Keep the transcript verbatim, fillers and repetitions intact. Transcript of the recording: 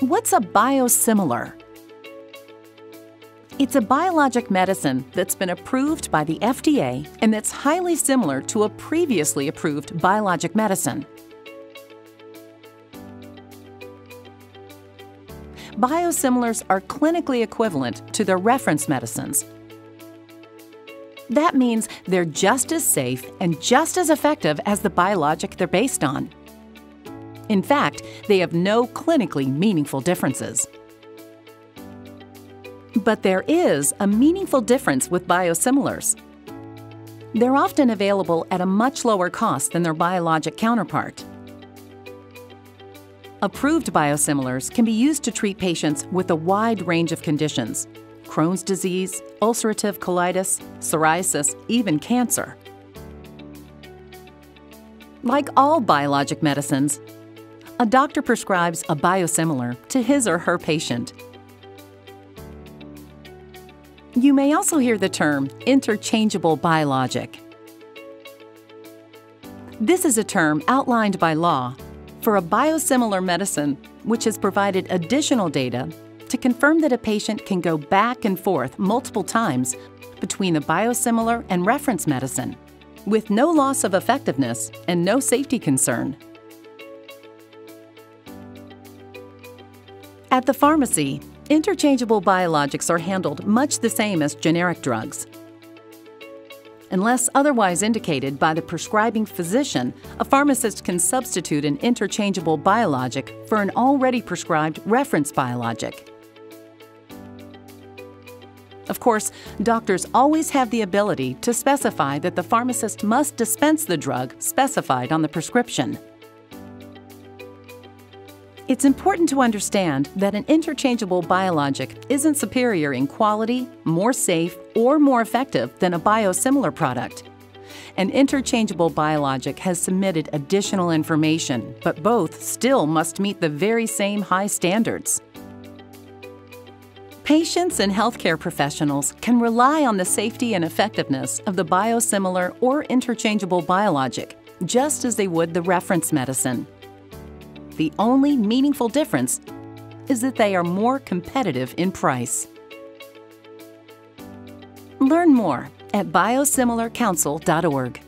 What's a biosimilar? It's a biologic medicine that's been approved by the F D A and that's highly similar to a previously approved biologic medicine. Biosimilars are clinically equivalent to their reference medicines. That means they're just as safe and just as effective as the biologic they're based on. In fact, they have no clinically meaningful differences. But there is a meaningful difference with biosimilars. They're often available at a much lower cost than their biologic counterpart. Approved biosimilars can be used to treat patients with a wide range of conditions: Crohn's disease, ulcerative colitis, psoriasis, even cancer. Like all biologic medicines, a doctor prescribes a biosimilar to his or her patient. You may also hear the term interchangeable biologic. This is a term outlined by law for a biosimilar medicine which has provided additional data to confirm that a patient can go back and forth multiple times between the biosimilar and reference medicine with no loss of effectiveness and no safety concern. At the pharmacy, interchangeable biologics are handled much the same as generic drugs. Unless otherwise indicated by the prescribing physician, a pharmacist can substitute an interchangeable biologic for an already prescribed reference biologic. Of course, doctors always have the ability to specify that the pharmacist must dispense the drug specified on the prescription. It's important to understand that an interchangeable biologic isn't superior in quality, more safe, or more effective than a biosimilar product. An interchangeable biologic has submitted additional information, but both still must meet the very same high standards. Patients and healthcare professionals can rely on the safety and effectiveness of the biosimilar or interchangeable biologic, just as they would the reference medicine. The only meaningful difference is that they are more competitive in price. Learn more at biosimilar council dot org.